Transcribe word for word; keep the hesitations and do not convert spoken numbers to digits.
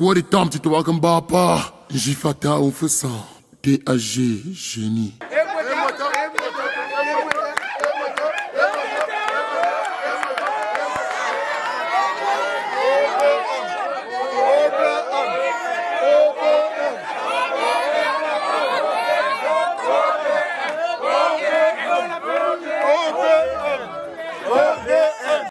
ودي تامتي تواكم بابا جي فتا وفصا تي اجي جيني